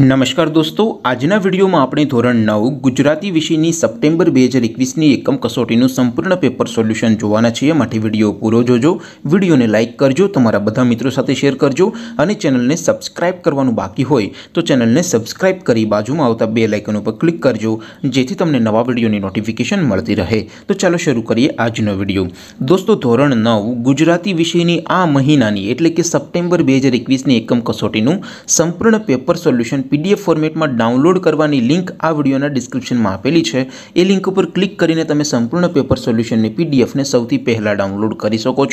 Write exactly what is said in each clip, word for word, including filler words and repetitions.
नमस्कार दोस्तों, आजना वीडियो में आपणे धोरण नौ गुजराती विषयनी सप्टेम्बर बे हज़ार एकवीस नी एकम कसोटीनुं संपूर्ण पेपर सोल्यूशन जोवाना छे। माटे विडियो पूरो जोजो, विडियो ने लाइक करजो, तमारा बधा मित्रों साथे शेर करजो अने चेनल ने सब्सक्राइब करवानुं बाकी होय तो चेनल ने सब्सक्राइब करी बाजुमां आवता बेल आइकन उपर क्लिक करजो जेथी तमने नवा विडियोनी नोटिफिकेशन मळती रहे। तो चलो शरू करीए आजनो विडियो। दोस्तों, धोरण नौ गुजराती विषयनी आ महीनानी एटले के सप्टेम्बर बे हज़ार एकवीस नी एकम कसोटीनुं संपूर्ण पेपर सोल्यूशन पीडीएफ फॉर्मेट में डाउनलॉड करने लिंक आ विडियो डिस्क्रिप्शन में आपेली है। ए लिंक पर क्लिक कर तब संपूर्ण पेपर सोल्यूशन ने पीडीएफ ने सौ पहला डाउनलॉड कर सको।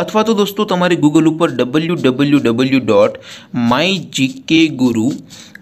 अथवा तो दोस्तों तमारे गूगल पर W W W dot my GK guru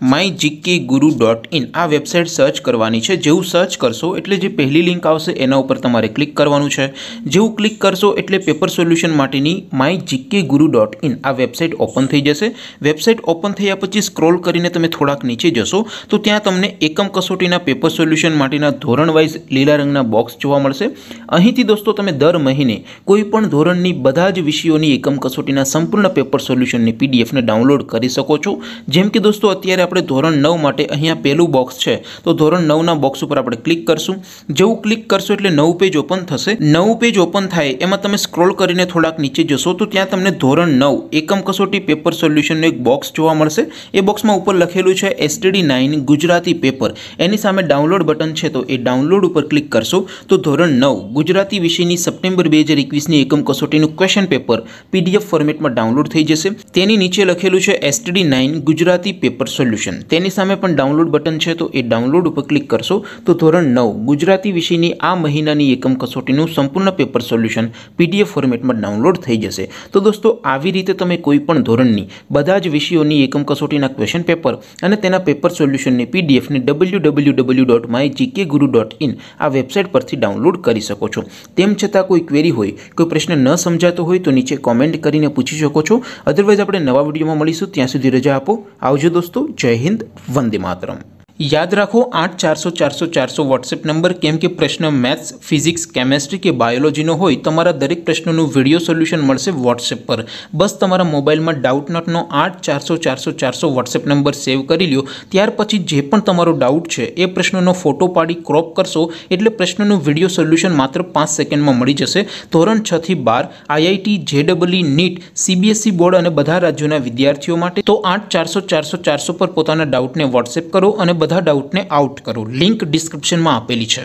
my GK guru dot in आ वेबसाइट सर्च करवानी है। जेवू सर्च करशो एटले जे पहली लिंक आवशे एना उपर तमारे क्लिक करवानुं छे। जेवू क्लिक करशो एटले पेपर सोल्यूशन माटेनी my GK guru dot in आ वेबसाइट ओपन थई जशे। वेबसाइट ओपन थया पछी स्क्रॉल करीने तमे थोड़ाक नीचे जशो तो त्यां तमने एकम कसोटीना पेपर सोल्यूशन माटेना धोरण वाइज लीला रंगना बॉक्स जोवा मळशे। અહીંથી दोस्तों तमे दर महीने कोईपण धोरणनी बधा ज विषयोनी एकम कसोटीना संपूर्ण पेपर सोल्यूशननी पीडीएफ ने डाउनलॉड करी शको छो। जेम के दोस्तों अत्यारे આપણે ધોરણ नौ માટે અહીંયા પહેલું બોક્સ છે તો ધોરણ नौ ના બોક્સ ઉપર આપણે ક્લિક કરશું। જેવું ક્લિક કરશો એટલે નવું પેજ ઓપન થશે। નવું પેજ ઓપન થાય એમાં તમે સ્ક્રોલ કરીને થોડાક નીચે જશો તો ત્યાં તમને ધોરણ नौ એકમ કસોટી પેપર સોલ્યુશનનો એક બોક્સ જોવા મળશે। એ બોક્સમાં ઉપર લખેલું છે એસટીડી નવ ગુજરાતી પેપર, એની સામે ડાઉનલોડ બટન છે તો એ ડાઉનલોડ ઉપર ક્લિક કરશો તો ધોરણ નવ ગુજરાતી વિષયની સપ્ટેમ્બર બે હજાર એકવીસ ની એકમ કસોટીનું ક્વેશ્ચન પેપર પીડીએફ ફોર્મેટમાં ડાઉનલોડ થઈ જશે। તેની નીચે લખેલું છે એસટીડી નવ ગુજરાતી પેપર સોલ્યુશન तेनी सामे पण डाउनलॉड बटन है तो ये डाउनलॉड उपर क्लिक करशो तो धोरण नौ गुजराती विषयनी आ महीनानी एकम कसोटीनुं संपूर्ण पेपर सोल्यूशन पीडीएफ फॉर्मेट में डाउनलॉड थई जशे। तो दोस्तों आवी रीते तमे कोईपण धोरणनी बधा ज विषयोनी एकम कसोटीना क्वेश्चन पेपर अने तेना पेपर सोल्यूशननी पीडीएफ ने W W W dot my GK guru dot in आ वेबसाइट परथी डाउनलॉड करी शको छो। तेम छतां कोई क्वेरी होय, कोई प्रश्न न समजातो होय तो नीचे कॉमेंट करीने पूछी शको छो। अदरवाइज आपणे नवा विडियोमां मळीशुं, त्यां सुधी रजा आपो। आवजो दोस्तों, जय हिंद, वंदे मातरम। याद रखो आठ चार सौ चार सौ चार सौ व्हाट्सएप नंबर, केम के प्रश्न मैथ्स, फिजिक्स, केमिस्ट्री के बायोलॉजीनो होय तमारा दरेक प्रश्नों वीडियो सोल्यूशन मळशे व्हाट्सएप पर। बस तमारा मोबाइल में डाउट नोटनो आठ चार सौ चार सौ चार सौ व्हाट्सएप नंबर सेव करी लो। त्यार पछी जे पण तमारो डाउट छे ए प्रश्नों फोटो पाड़ी क्रॉप करशो एटले प्रश्नों वीडियो सोल्यूशन मात्र पांच सेकंड में मळी जशे। धोरण छ थी बार IIT, JEE, NEET, CBSE board और बधा राज्योना विद्यार्थीओ माटे तो आठ चार सौ चार सौ चार सौ पर पोताना डाउट ने व्हाट्सएप करो अने बधा डाउट ने आउट करो। लिंक डिस्क्रिप्शन में आपेली है।